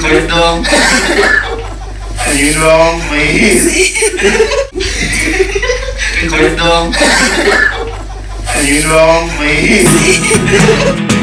kulit dong. Ayun dong, please. Kulit dong. Ayun dong, please.